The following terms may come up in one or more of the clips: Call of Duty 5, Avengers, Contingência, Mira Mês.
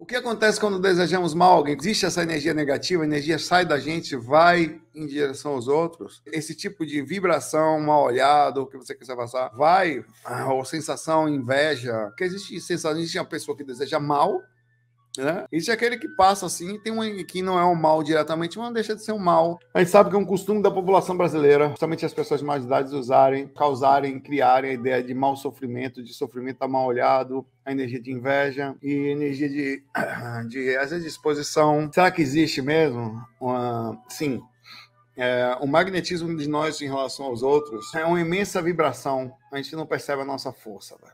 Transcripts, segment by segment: O que acontece quando desejamos mal a alguém? Existe essa energia negativa, a energia sai da gente, vai em direção aos outros. Esse tipo de vibração, mal olhado, o que você quiser passar, vai, ou sensação, inveja. Porque existe sensação, existe uma pessoa que deseja mal, né? Existe aquele que passa assim, tem um que não é um mal diretamente, mas não deixa de ser um mal. A gente sabe que é um costume da população brasileira, justamente as pessoas de mais idade usarem, causarem, criarem a ideia de mau sofrimento, de sofrimento a mal olhado, a energia de inveja e energia de exposição. Será que existe mesmo? Sim. O magnetismo de nós em relação aos outros é uma imensa vibração. A gente não percebe a nossa força, velho.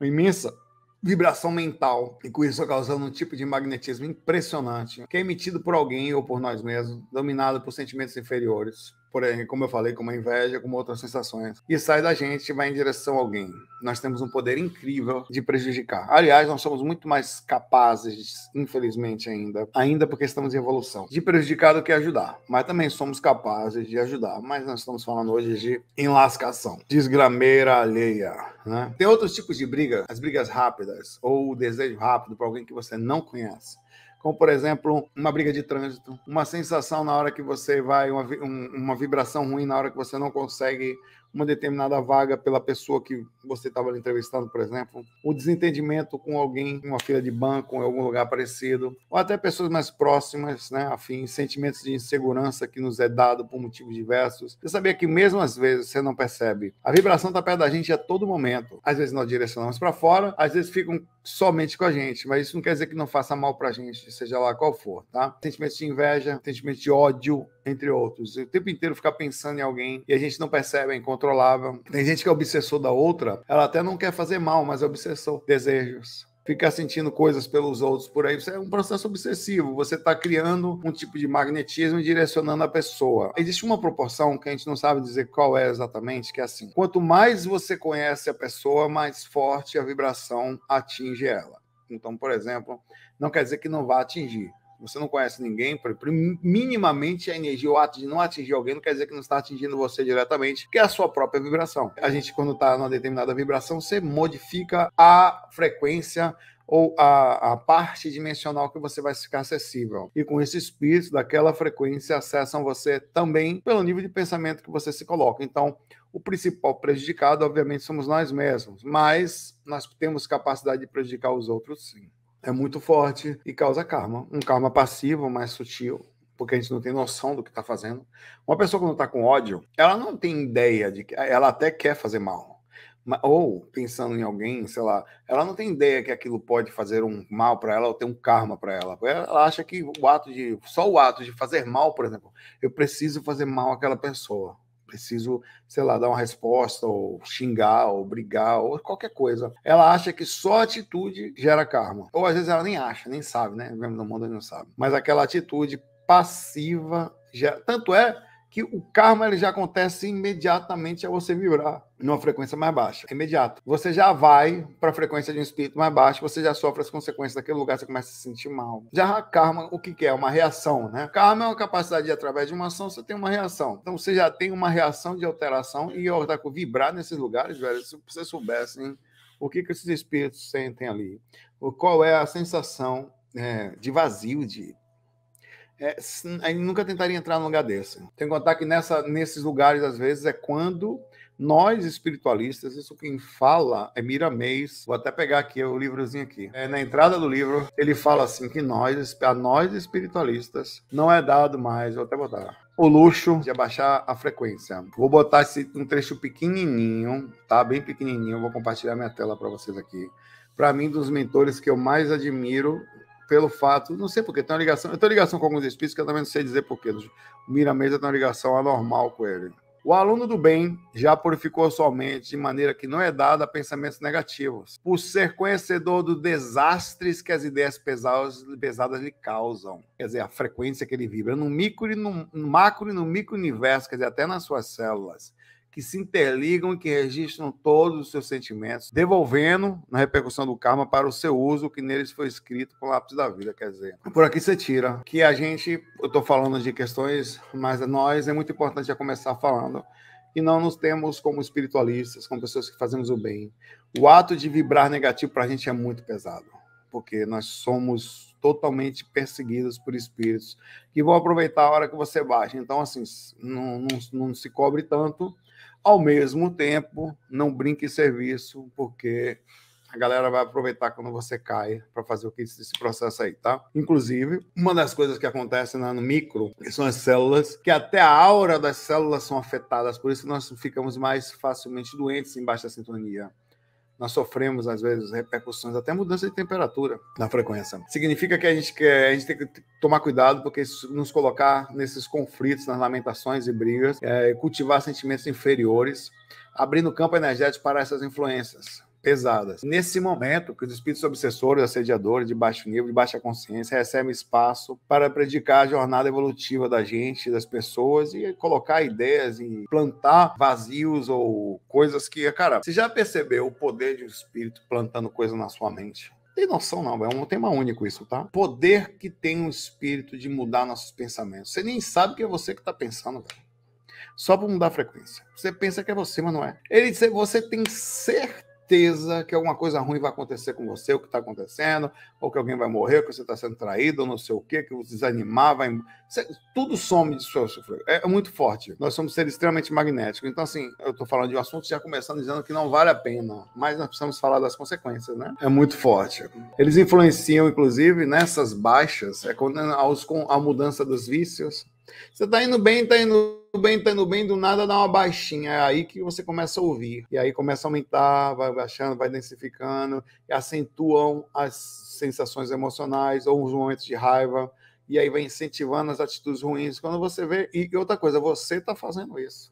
Uma imensa vibração mental. E com isso causando um tipo de magnetismo impressionante, que é emitido por alguém ou por nós mesmos, dominado por sentimentos inferiores. Porém, como eu falei, como a inveja, como outras sensações. E sai da gente e vai em direção a alguém. Nós temos um poder incrível de prejudicar. Aliás, nós somos muito mais capazes, infelizmente ainda porque estamos em evolução, de prejudicar do que ajudar. Mas também somos capazes de ajudar. Mas nós estamos falando hoje de enlascação, desgrameira alheia, né? Tem outros tipos de briga, as brigas rápidas, ou o desejo rápido para alguém que você não conhece. Como, por exemplo, uma briga de trânsito, uma sensação na hora que você vai, uma vibração ruim na hora que você não consegue uma determinada vaga pela pessoa que você estava entrevistando, por exemplo, o desentendimento com alguém, uma fila de banco, em algum lugar parecido, ou até pessoas mais próximas, né, afins, sentimentos de insegurança que nos é dado por motivos diversos. Você sabia que mesmo às vezes você não percebe, a vibração está perto da gente a todo momento. Às vezes nós direcionamos para fora, às vezes ficam somente com a gente, mas isso não quer dizer que não faça mal para a gente, seja lá qual for, tá? Sentimentos de inveja, sentimentos de ódio, entre outros. O tempo inteiro ficar pensando em alguém e a gente não percebe, é incontrolável. Tem gente que é obsessor da outra, ela até não quer fazer mal, mas é obsessor. Desejos. Ficar sentindo coisas pelos outros por aí, isso é um processo obsessivo. Você está criando um tipo de magnetismo e direcionando a pessoa. Existe uma proporção que a gente não sabe dizer qual é exatamente, que é assim. Quanto mais você conhece a pessoa, mais forte a vibração atinge ela. Então, por exemplo, não quer dizer que não vá atingir. Você não conhece ninguém, minimamente a energia, o ato de não atingir alguém, não quer dizer que não está atingindo você diretamente, que é a sua própria vibração. A gente, quando está numa determinada vibração, você modifica a frequência ou a parte dimensional que você vai ficar acessível. E com esse espírito daquela frequência, acessam você também pelo nível de pensamento que você se coloca. Então, o principal prejudicado, obviamente, somos nós mesmos, mas nós temos capacidade de prejudicar os outros, sim. É muito forte e causa karma. Um karma passivo, mais sutil, porque a gente não tem noção do que está fazendo. Uma pessoa que não está com ódio, ela não tem ideia de que... Ela até quer fazer mal. Ou, pensando em alguém, sei lá, ela não tem ideia que aquilo pode fazer um mal para ela ou ter um karma para ela. Ela acha que só o ato de fazer mal, por exemplo, eu preciso fazer mal àquela pessoa. Preciso, sei lá, dar uma resposta, ou xingar, ou brigar, ou qualquer coisa. Ela acha que só atitude gera karma. Ou às vezes ela nem acha, nem sabe, né? Vivemos no mundo e não sabe. Mas aquela atitude passiva gera... Tanto é que o karma ele já acontece imediatamente ao você vibrar numa frequência mais baixa. É imediato. Você já vai para a frequência de um espírito mais baixo, você já sofre as consequências daquele lugar, você começa a se sentir mal. Já karma, o que é? Uma reação, né? Karma é uma capacidade de, através de uma ação, você tem uma reação. Então você já tem uma reação de alteração e vibrar nesses lugares, velho, se vocês soubessem o que esses espíritos sentem ali, qual é a sensação de vazio, de... eu nunca tentaria entrar num lugar desse. Tem que contar que nesses lugares, às vezes, é quando nós, espiritualistas, isso quem fala é Mira Mês. Vou até pegar aqui o livrozinho aqui. Na entrada do livro, ele fala assim que a nós espiritualistas não é dado mais, vou até botar, o luxo de abaixar a frequência. Vou botar um trecho pequenininho, tá? Bem pequenininho. Vou compartilhar minha tela para vocês aqui. Para mim, dos mentores que eu mais admiro... Pelo fato, não sei porquê, tem uma ligação. Eu tenho ligação com alguns espíritos que eu também não sei dizer porquê. O Mira Mês tem uma ligação anormal com ele. O aluno do bem já purificou sua mente de maneira que não é dada a pensamentos negativos, por ser conhecedor dos desastres que as ideias pesadas lhe causam. Quer dizer, a frequência que ele vibra no micro e no macro e no micro-universo, quer dizer, até nas suas células, que se interligam e que registram todos os seus sentimentos, devolvendo na repercussão do karma para o seu uso, que neles foi escrito com o lápis da vida, quer dizer. Por aqui você tira que a gente, eu estou falando de questões, mas nós é muito importante já começar falando, e não nos temos como espiritualistas, como pessoas que fazemos o bem. O ato de vibrar negativo para a gente é muito pesado. porque nós somos totalmente perseguidos por espíritos que vão aproveitar a hora que você baixa. Então, assim, não se cobre tanto. Ao mesmo tempo, não brinque em serviço, porque a galera vai aproveitar quando você cai para fazer o que esse processo aí, tá? Inclusive, uma das coisas que acontece no micro, que são as células, que até a aura das células são afetadas, por isso nós ficamos mais facilmente doentes em baixa sintonia. Nós sofremos, às vezes, repercussões, até mudança de temperatura na frequência. Significa que a gente tem que tomar cuidado, porque isso nos colocar nesses conflitos, nas lamentações e brigas, cultivar sentimentos inferiores, abrindo campo energético para essas influências pesadas. Nesse momento que os espíritos obsessores, assediadores, de baixo nível, de baixa consciência, recebem espaço para predicar a jornada evolutiva da gente, das pessoas, e colocar ideias e plantar vazios ou coisas que, cara, você já percebeu o poder de um espírito plantando coisa na sua mente? Tem noção não, é um tema único isso, tá? Poder que tem um espírito de mudar nossos pensamentos. Você nem sabe que é você que tá pensando, velho. Só para mudar a frequência. Você pensa que é você, mas não é. Ele disse, você tem certeza que alguma coisa ruim vai acontecer com você, o que está acontecendo, ou que alguém vai morrer, que você está sendo traído, ou não sei o quê, que você desanimar, vai... tudo some de seu sofrimento. É muito forte. Nós somos seres extremamente magnéticos. Então, assim, eu estou falando de um assunto já começando dizendo que não vale a pena, mas nós precisamos falar das consequências, né? É muito forte. Eles influenciam, inclusive, nessas baixas, a mudança dos vícios. Você está indo bem, está indo bem, está indo bem, do nada dá uma baixinha, é aí que você começa a ouvir, e aí começa a aumentar, vai baixando, vai densificando, e acentuam as sensações emocionais, ou os momentos de raiva, e aí vai incentivando as atitudes ruins, quando você vê, e outra coisa, você está fazendo isso.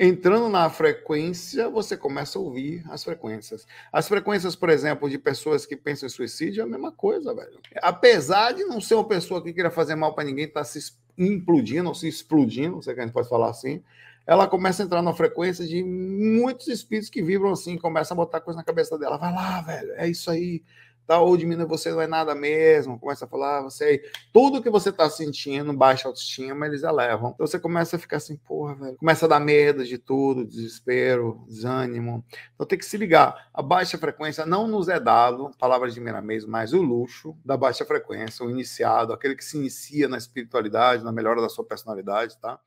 Entrando na frequência, você começa a ouvir as frequências. As frequências, por exemplo, de pessoas que pensam em suicídio é a mesma coisa, velho. Apesar de não ser uma pessoa que queira fazer mal para ninguém, está se implodindo ou se explodindo, não sei o que a gente pode falar assim, ela começa a entrar na frequência de muitos espíritos que vibram assim, começa a botar coisa na cabeça dela. Vai lá, velho, é isso aí. Tá, ou diminui, você não é nada mesmo, começa a falar, você, tudo que você tá sentindo, baixa autoestima, eles elevam. Então você começa a ficar assim, porra, velho, começa a dar medo de tudo, desespero, desânimo. Então tem que se ligar, a baixa frequência não nos é dado, palavras de Mira Mês, mas o luxo da baixa frequência, o iniciado, aquele que se inicia na espiritualidade, na melhora da sua personalidade, tá?